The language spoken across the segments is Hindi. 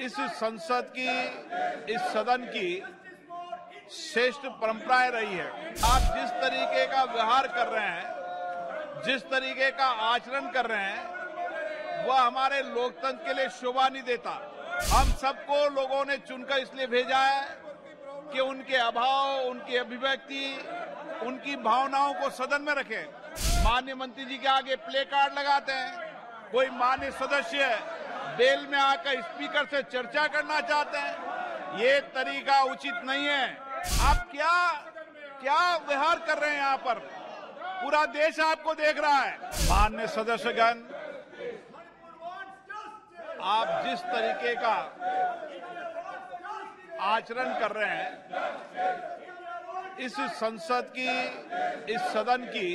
इस संसद की, इस सदन की श्रेष्ठ परंपराएं रही है। आप जिस तरीके का व्यवहार कर रहे हैं, जिस तरीके का आचरण कर रहे हैं, वह हमारे लोकतंत्र के लिए शोभा नहीं देता। हम सबको लोगों ने चुनकर इसलिए भेजा है कि उनके अभाव, उनके अभिव्यक्ति, उनकी भावनाओं को सदन में रखें। माननीय मंत्री जी के आगे प्ले कार्ड लगाते हैं, कोई माननीय सदस्य बेल में आकर स्पीकर से चर्चा करना चाहते हैं, ये तरीका उचित नहीं है। आप क्या व्यवहार कर रहे हैं, यहाँ पर पूरा देश आपको देख रहा है। माननीय सदस्यगण, आप जिस तरीके का आचरण कर रहे हैं, इस संसद की, इस सदन की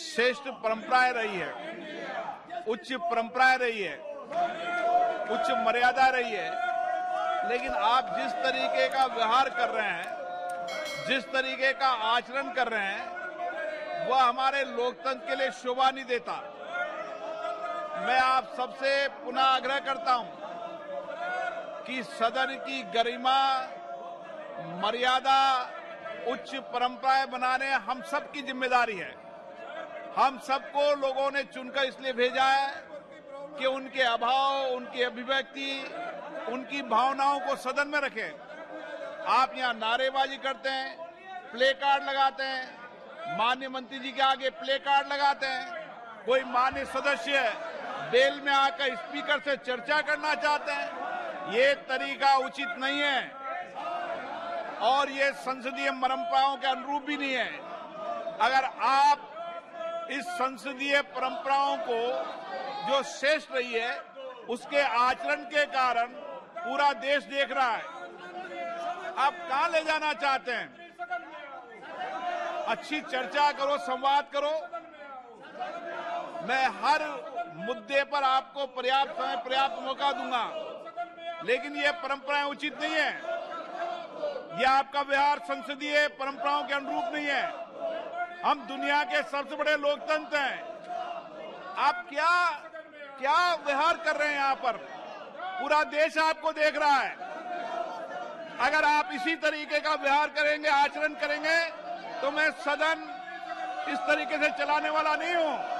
श्रेष्ठ परंपराएं रही है, उच्च परंपराएं रही है, उच्च मर्यादा रही है। लेकिन आप जिस तरीके का व्यवहार कर रहे हैं, जिस तरीके का आचरण कर रहे हैं, वह हमारे लोकतंत्र के लिए शोभा नहीं देता। मैं आप सबसे पुनः आग्रह करता हूं कि सदन की गरिमा, मर्यादा, उच्च परंपराएं बनाने हम सब की जिम्मेदारी है। हम सबको लोगों ने चुनकर इसलिए भेजा है कि उनके अभाव, उनके अभिव्यक्ति, उनकी भावनाओं को सदन में रखें। आप यहाँ नारेबाजी करते हैं, प्ले कार्ड लगाते हैं, माननीय मंत्री जी के आगे प्ले कार्ड लगाते हैं, कोई माननीय सदस्य बेल में आकर स्पीकर से चर्चा करना चाहते हैं, ये तरीका उचित नहीं है और ये संसदीय परंपराओं के अनुरूप भी नहीं है। अगर आप इस संसदीय परंपराओं को, जो श्रेष्ठ रही है, उसके आचरण के कारण पूरा देश देख रहा है, आप कहाँ ले जाना चाहते हैं? अच्छी चर्चा करो, संवाद करो। मैं हर मुद्दे पर आपको पर्याप्त समय, पर्याप्त मौका दूंगा, लेकिन ये परंपराएं उचित नहीं है। ये आपका व्यवहार संसदीय परंपराओं के अनुरूप नहीं है। हम दुनिया के सबसे बड़े लोकतंत्र हैं। आप क्या व्यवहार कर रहे हैं, यहाँ पर पूरा देश आपको देख रहा है। अगर आप इसी तरीके का व्यवहार करेंगे, आचरण करेंगे, तो मैं सदन इस तरीके से चलाने वाला नहीं हूं।